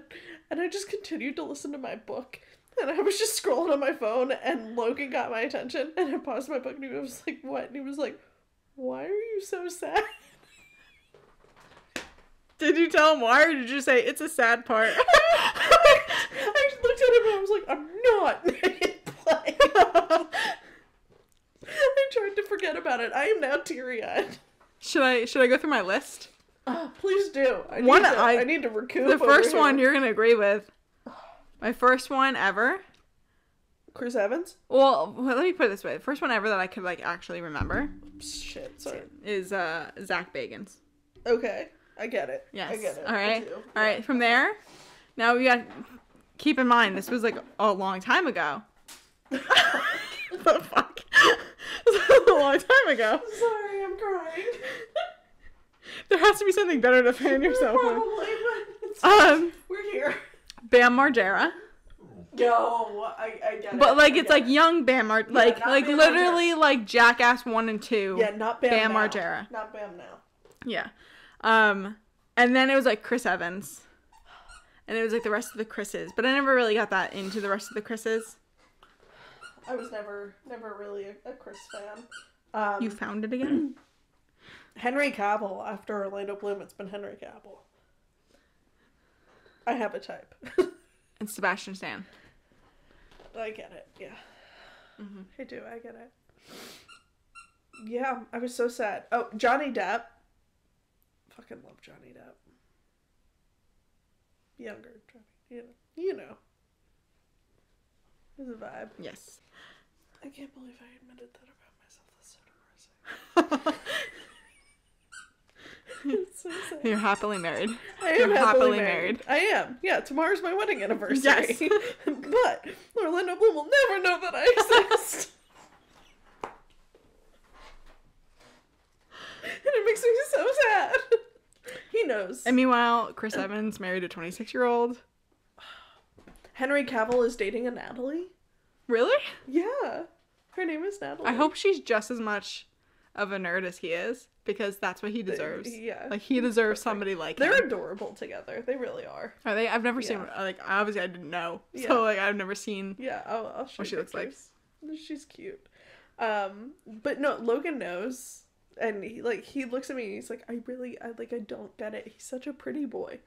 and I just continued to listen to my book. And I was just scrolling on my phone and Logan got my attention and I paused my book and he was like, what? And he was like, why are you so sad? Did you tell him why or did you say, it's a sad part? I just looked at him and I was like, I'm not making play. I tried to forget about it. I am now teary-eyed. Should I go through my list? Oh, please do. I need to recoup. The first one you're going to agree with. My first one ever Chris Evans? Well, let me put it this way. The first one ever that I could, like, actually remember. Shit, sorry. Is Zach Bagans. Okay. I get it. Yes. I get it. All right. All right. From there, now we got... Keep in mind, this was, like, a long time ago. The fuck? This was a long time ago. Sorry, I'm crying. There has to be something better to fan yourself with. Probably, but it's, we're here. Bam Margera. No, I get it. But, like, it's, like, young Bam Margera. Yeah, like Bam literally, Margera. Like, Jackass 1 and 2. Yeah, not Bam now. Margera. Not Bam now. Yeah. And then it was, like, Chris Evans. And it was, like, the rest of the Chris's. But I never really got that into the rest of the Chris's. I was never really a Chris fan. You found it again? Henry Cavill. After Orlando Bloom, it's been Henry Cavill. I have a type. And Sebastian Stan. I get it, yeah. Mm-hmm. I do, I get it. Yeah, I was so sad. Oh, Johnny Depp. Fucking love Johnny Depp. Younger Johnny, you know. It's a vibe. Yes. I can't believe I admitted that about myself. That's so depressing. It's so sad. You're happily married. I am happily married. I am. Yeah, tomorrow's my wedding anniversary. Yes. But Orlando Bloom will never know that I exist. And it makes me so sad. He knows. And meanwhile, Chris Evans married a 26-year-old. Henry Cavill is dating a Natalie. Really? Yeah. Her name is Natalie. I hope she's just as much of a nerd as he is, because that's what he deserves. Yeah. Like, he deserves somebody like him. They're adorable together. They really are. Are they? I've never seen, like, obviously I didn't know. Yeah. So, like, I've never seen I'll show what she looks like. She's cute. But no, Logan knows. And he looks at me and he's like, I don't get it. He's such a pretty boy.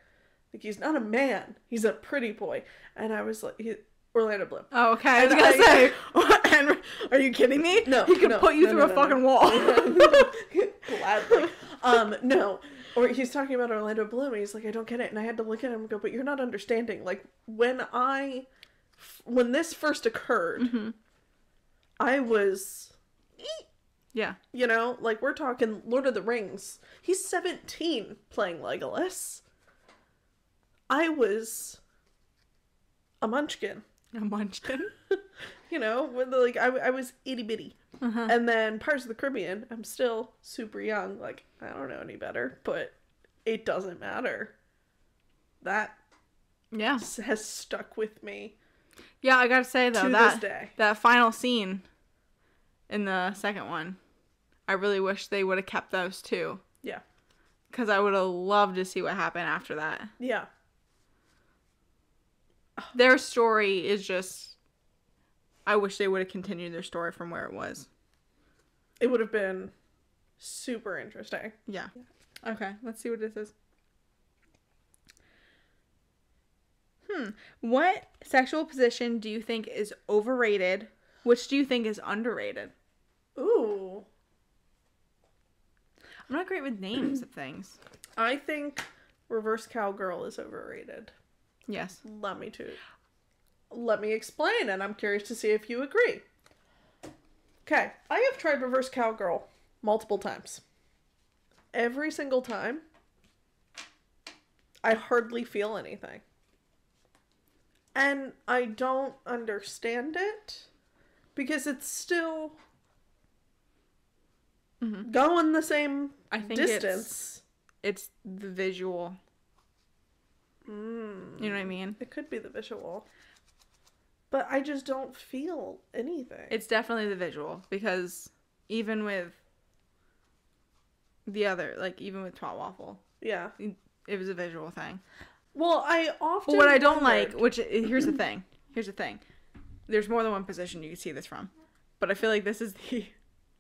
Like, he's not a man. He's a pretty boy. And I was like, Orlando Bloom. Oh, okay. And I was going to say, are you kidding me? No. He could put you through a fucking wall. Gladly. No. Or he's talking about Orlando Bloom and he's like, I don't get it. And I had to look at him and go, but you're not understanding. Like, when this first occurred, mm-hmm. I was... Yeah. You know, like, we're talking Lord of the Rings. He's 17 playing Legolas. I was a munchkin. A munchkin? You know, when I was itty bitty. Uh-huh. And then Pirates of the Caribbean, I'm still super young. Like, I don't know any better, but it doesn't matter. That has stuck with me. Yeah, I gotta say, though, that final scene in the second one. I really wish they would have kept those two. Yeah. Because I would have loved to see what happened after that. Yeah. Their story is just... I wish they would have continued their story from where it was. It would have been super interesting. Yeah. Okay, let's see what this is. What sexual position do you think is overrated? Which do you think is underrated? Ooh. I'm not great with names of things. I think reverse cowgirl is overrated. Yes. Let me explain, and I'm curious to see if you agree. Okay. I have tried reverse cowgirl multiple times. Every single time, I hardly feel anything. And I don't understand it, because it's still... Mm-hmm. Going the same distance. It's the visual. You know what I mean? It could be the visual. But I just don't feel anything. It's definitely the visual, because even with the other, like, even with Twat Waffle. Yeah. It was a visual thing. Well, I often... But what I don't like, which... Here's the thing. There's more than one position you can see this from. But I feel like this is the...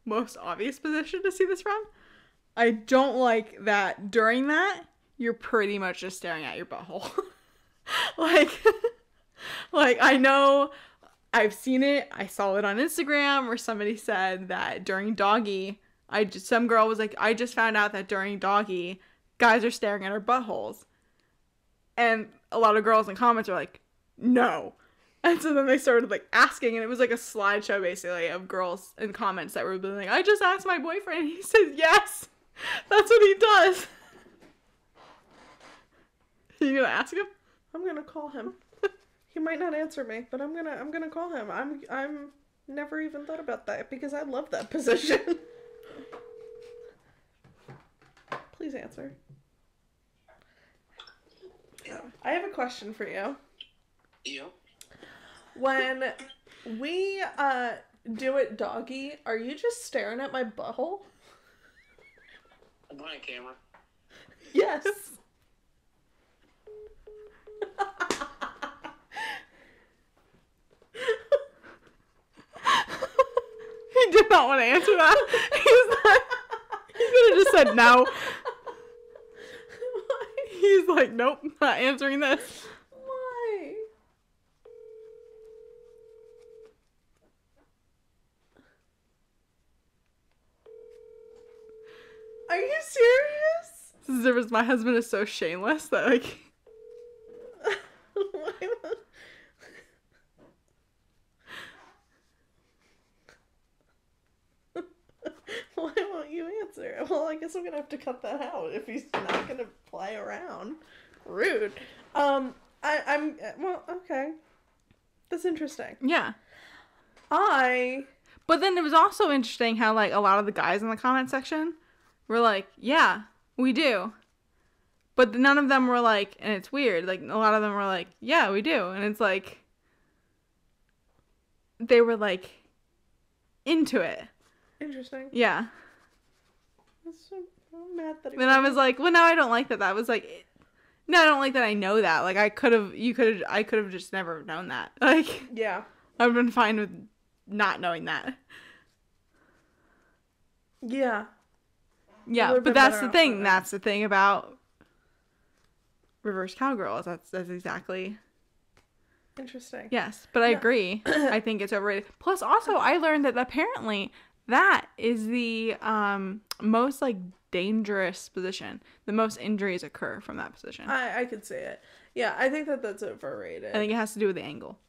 most obvious position to see this from. I don't like that during that, you're pretty much just staring at your butthole. like I know I've seen it. I saw it on Instagram where somebody said that during doggy, some girl was like, I just found out that during doggy, guys are staring at our buttholes. And a lot of girls in comments are like, no. And so then they started like asking, and it was like a slideshow basically of girls in comments that were like, I just asked my boyfriend, he says yes, that's what he does. Are you gonna ask him? I'm gonna call him. He might not answer me, but I'm gonna call him. I'm never even thought about that because I love that position. Please answer. I have a question for you. Yeah. When we do it doggy, are you just staring at my butthole? I'm on camera. Yes. He did not want to answer that. He could have just said no. He's like, nope, not answering this. Why? Are you serious? There was, my husband is so shameless that like. Why won't you answer? Well, I guess I'm gonna have to cut that out if he's not gonna play around. Rude. Well, okay. That's interesting. Yeah. But then it was also interesting how, like, a lot of the guys in the comment section were like, yeah, we do. But none of them were like, and it's weird, like, a lot of them were like, yeah, we do. And it's like, they were, like, into it. Interesting. Yeah. That's so, I'm mad that it then was... I was like, well, no, I don't like that. That was like, it... no, I don't like that. I know that. Like, I could have just never known that. Like, yeah, I've been fine with not knowing that. Yeah. Yeah, but that's the thing. That's the thing about reverse cowgirls. That's exactly. Interesting. Yes, but I agree. I think it's overrated. Plus, also, I learned that apparently. That is the most, like, dangerous position. The most injuries occur from that position. I could see it. Yeah, I think that that's overrated. I think it has to do with the angle.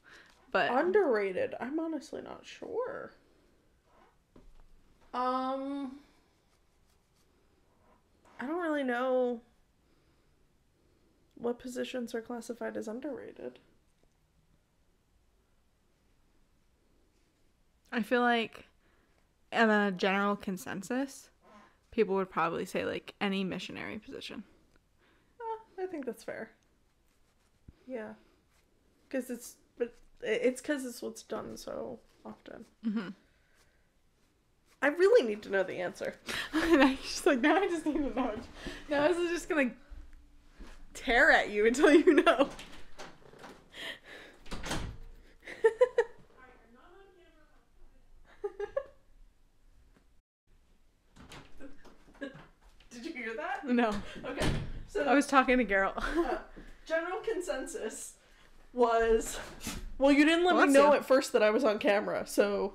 But underrated? I'm honestly not sure. I don't really know what positions are classified as underrated. I feel like... and a general consensus, people would probably say, like, any missionary position. I think that's fair. Yeah. Because it's what's done so often. Mm-hmm. I really need to know the answer. And I'm just like, now I just need to know. Now this is just going to tear at you until you know. No. Okay. So I was talking to Geralt. General consensus was, well, you didn't let me know at first that I was on camera, so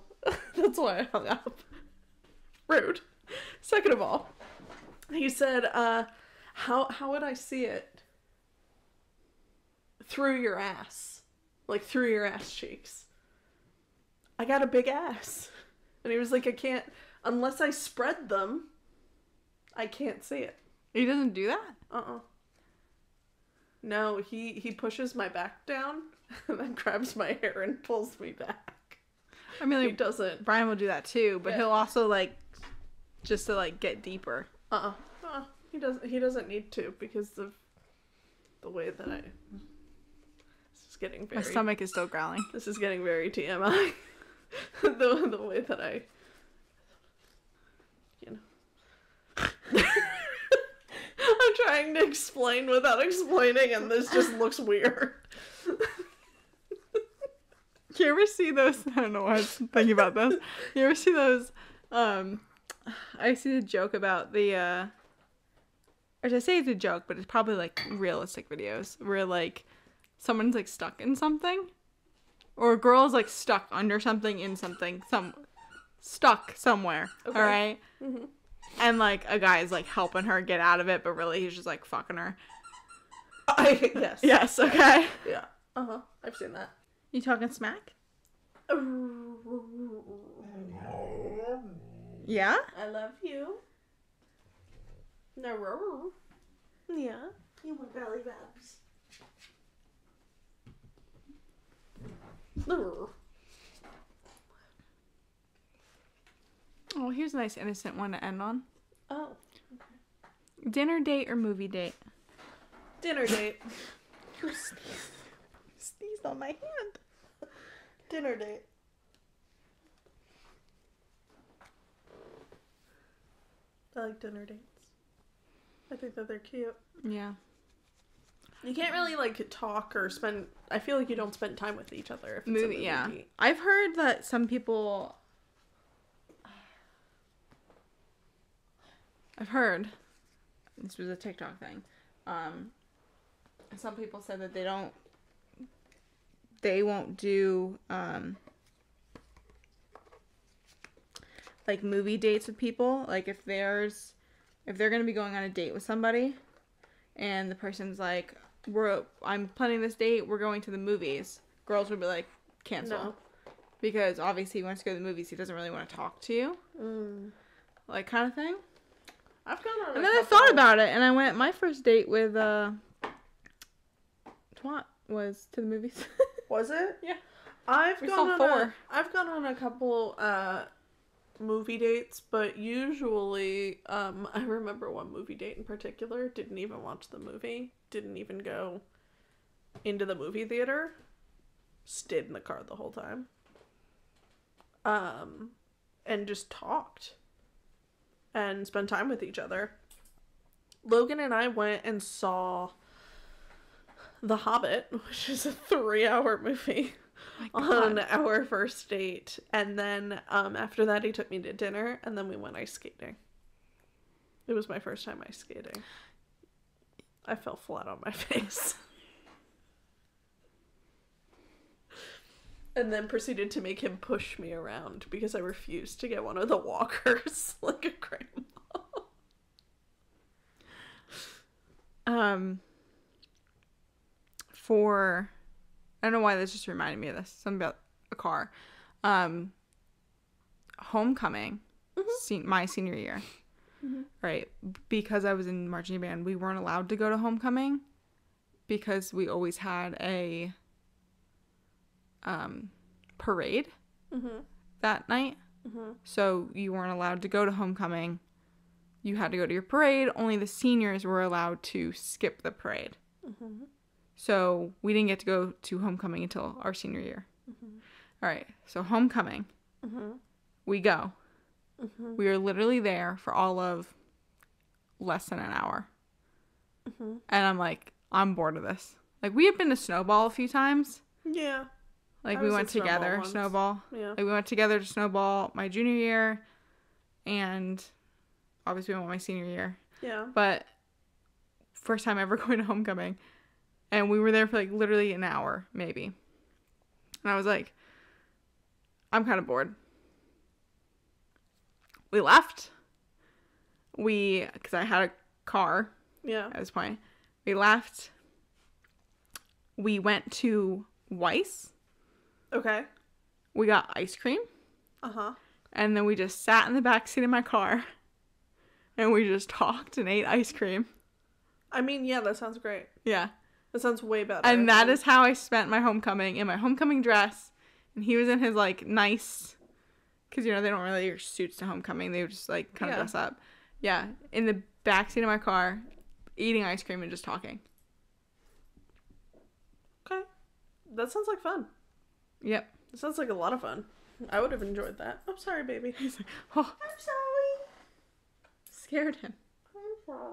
that's why I hung up. Rude. Second of all, he said, how would I see it? Through your ass. Like, through your ass cheeks. I got a big ass. And he was like, I can't, unless I spread them, I can't see it. He doesn't do that? Uh-uh. No, he pushes my back down and then grabs my hair and pulls me back. I mean, like, he doesn't. Brian will do that too, but yeah. He'll also, like, just to, like, get deeper. Uh-uh. He doesn't need to because of the way that I... This is getting very... My stomach is still growling. This is getting very TMI. the way that I... You know... I'm trying to explain without explaining, and this just looks weird. You ever see those? I don't know why I was thinking about this. You ever see those? I see the joke about the. Or I say it's a joke, but it's probably like realistic videos where like someone's like stuck in something, or a girl's like stuck under something in something, stuck somewhere. Okay. All right. Mm-hmm. And, like, a guy is, like, helping her get out of it, but really he's just, like, fucking her. Yes. Yes, okay. Yeah. Uh-huh. I've seen that. You talking smack? Yeah? I love you. No. Yeah. You want belly rubs. Oh, here's a nice innocent one to end on. Oh. Okay. Dinner date or movie date? Dinner date. You sneezed on my hand. Dinner date. I like dinner dates. I think that they're cute. Yeah. You can't really, like, talk or spend... I feel like you don't spend time with each other. If it's movie, yeah. I've heard that some people... I've heard... This was a TikTok thing. Some people said that they don't... They won't do, like, movie dates with people. Like, if they're going to be going on a date with somebody, and the person's like, I'm planning this date, we're going to the movies. Girls would be like, cancel. No. Because, obviously, he wants to go to the movies. He doesn't really want to talk to you. Mm. Like, kind of thing. I've gone on and then I thought about it, and I went, my first date with, Twat was to the movies. Was it? Yeah. I've gone on a couple, movie dates, but usually I remember one movie date in particular, didn't even watch the movie, didn't even go into the movie theater, stayed in the car the whole time, and just talked and spent time with each other. Logan and I went and saw The Hobbit, which is a 3-hour movie. On our first date, and then after that he took me to dinner, and then we went ice skating. It was my first time ice skating. I fell flat on my face. And then proceeded to make him push me around because I refused to get one of the walkers like a grandma. I don't know why this just reminded me of this. Something about a car. Homecoming. Mm-hmm. My senior year. Mm-hmm. Right. Because I was in marching band, we weren't allowed to go to homecoming because we always had a parade mm-hmm. that night. Mm-hmm. So you weren't allowed to go to homecoming. You had to go to your parade. Only the seniors were allowed to skip the parade. Mm-hmm. So we didn't get to go to homecoming until our senior year. Mm-hmm. All right. So homecoming. Mm-hmm. We go. Mm-hmm. We were literally there for all of less than an hour. Mm-hmm. And I'm like, I'm bored of this. Like, we have been to Snowball a few times. Yeah. Like, we went together. Snowball. Yeah. Like, we went together to Snowball my junior year. And obviously we went my senior year. Yeah. But first time ever going to homecoming. And we were there for, like, literally an hour, maybe. And I was like, I'm kind of bored. We left. Because I had a car. Yeah. At this point. We left. We went to Weiss. Okay. We got ice cream. Uh-huh. And then we just sat in the backseat of my car. And we just talked and ate ice cream. I mean, yeah, that sounds great. Yeah. That sounds way better. And that is how I spent my homecoming, in my homecoming dress. And he was in his, like, nice, because, you know, they don't really wear suits to homecoming. They would just, like, kind of dress up. Yeah. In the backseat of my car, eating ice cream and just talking. Okay. That sounds like fun. Yep. It sounds like a lot of fun. I would have enjoyed that. I'm sorry, baby. He's like, oh. I'm sorry. Scared him. I'm sorry.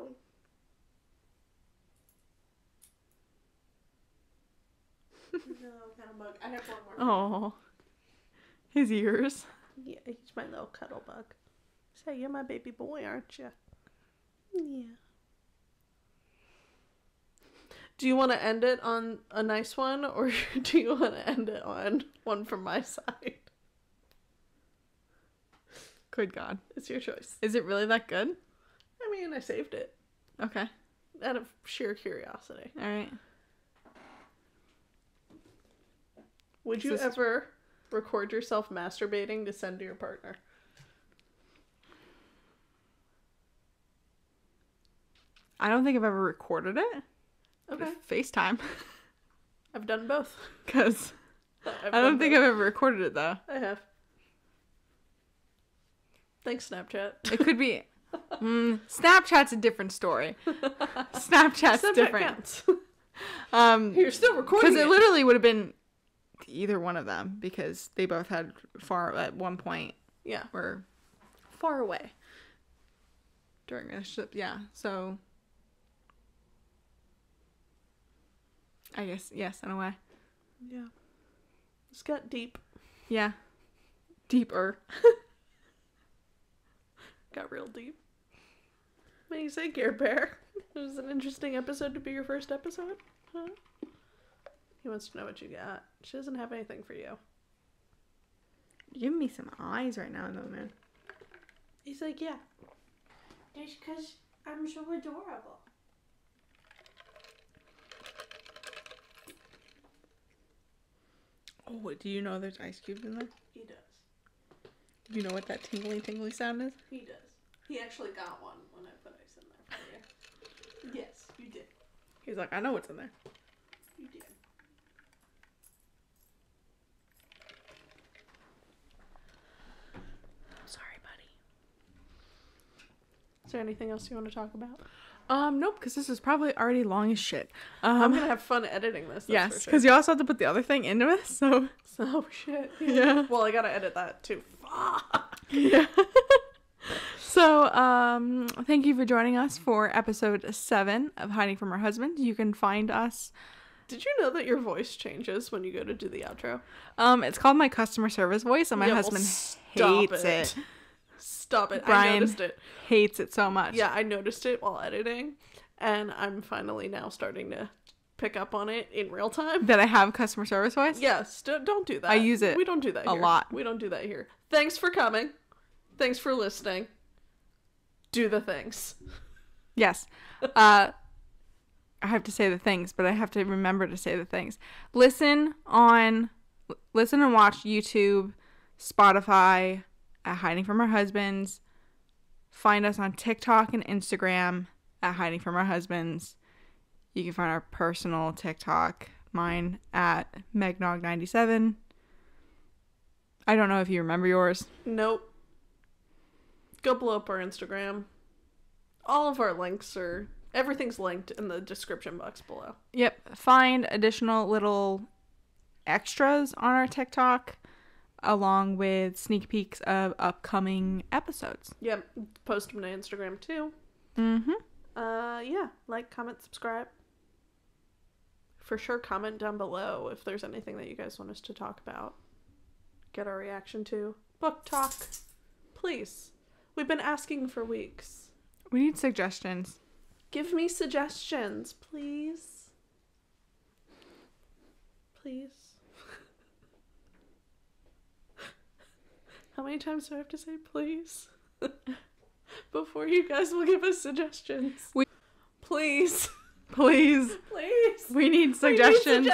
No, I'm kind of bug. I have one more. Oh, his ears. Yeah, he's my little cuddle bug. Say, you're my baby boy, aren't you? Yeah. Do you want to end it on a nice one, or do you want to end it on one from my side? Good God, it's your choice. Is it really that good? I mean, I saved it. Okay. Out of sheer curiosity. All right. Would you ever record yourself masturbating to send to your partner? I don't think I've ever recorded it. Okay. FaceTime. I've done both. Because I don't think I've ever recorded it, though. I have. Thanks, Snapchat. It could be. Snapchat's a different story. Snapchat different. Counts. You're still recording. Because it literally would have been either one of them, because they both had far at one point. Yeah. Were far away during a ship. Yeah. So I guess yes, in a way. Yeah. It's got deep. Yeah. Deeper. Got real deep. What do you say, Care Bear? It was an interesting episode to be your first episode. Huh? He wants to know what you got. She doesn't have anything for you. You're giving me some eyes right now, though, man. He's like, yeah. It's because I'm so adorable. Oh, do you know there's ice cubes in there? He does. Do you know what that tingly sound is? He does. He actually got one when I put ice in there for you. Yes, you did. He's like, I know what's in there. You did. Sorry, buddy. Is there anything else you want to talk about? Nope, because this is probably already long as shit. I'm going to have fun editing this. Yes, because you also have to put the other thing into this, so. So, shit. Yeah. Well, I got to edit that, too. Fuck. Yeah. So, thank you for joining us for episode 7 of Hiding From Our Husbands. You can find us. Did you know that your voice changes when you go to do the outro? It's called my customer service voice, and my husband hates it. Stop it. Brian, I noticed it. Hates it so much. Yeah, I noticed it while editing, and I'm finally now starting to pick up on it in real time. That I have customer service voice? Yes. Don't do that. I use it. We don't do that here. A lot. We don't do that here. Thanks for coming. Thanks for listening. Do the things. Yes. I have to say the things, but I have to remember to say the things. Listen and watch YouTube, Spotify, at Hiding From Our Husbands. Find us on TikTok and Instagram at Hiding From Our Husbands. You can find our personal TikTok, mine at MegNog97. I don't know if you remember yours. Nope. Go blow up our Instagram. All of our links are... Everything's linked in the description box below. Yep. Find additional little extras on our TikTok, along with sneak peeks of upcoming episodes. Yep. Post them to Instagram, too. Mm-hmm. Yeah. Like, comment, subscribe. For sure, comment down below if there's anything that you guys want us to talk about. Get our reaction to. Book talk. Please. We've been asking for weeks. We need suggestions. Give me suggestions, please. Please. How many times do I have to say please before you guys will give us suggestions? Please. We need suggestions.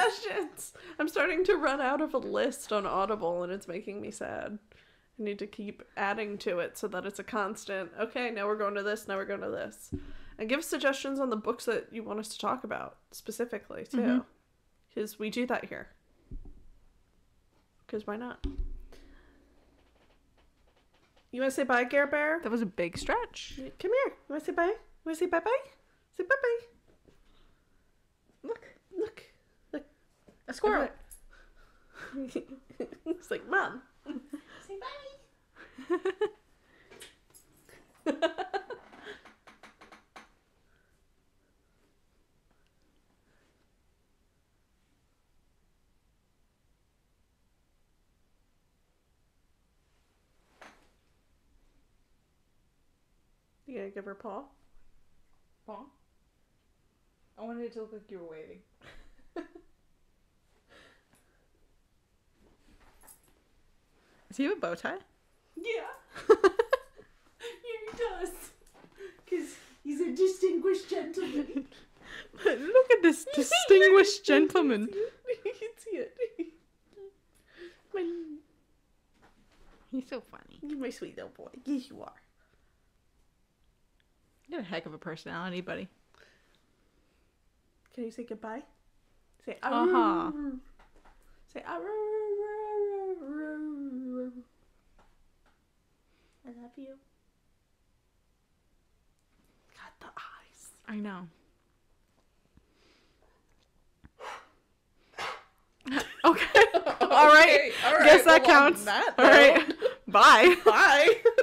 I'm starting to run out of a list on Audible, and it's making me sad. I need to keep adding to it so that it's a constant. Okay, now we're going to this. Now we're going to this. And give suggestions on the books that you want us to talk about specifically, too. Because we do that here. Because why not? You want to say bye, Care Bear? That was a big stretch. Come here. You want to say bye? You want to say bye-bye? Say bye-bye. Look. A squirrel. It's like, Mom. Say bye. You gonna give her paw? Paw? I wanted it to look like you were waving. Does he have a bow tie? Yeah. Yeah, he does. Because he's a distinguished gentleman. Look at this distinguished gentleman. You can see it. You're so funny. You're my sweet little boy. Yes, you are. You're a heck of a personality, buddy. Can you say goodbye? Say, uh-huh. Say, I love you. Got the eyes. I know. Okay. All right. Guess that counts. All right. Bye. Bye.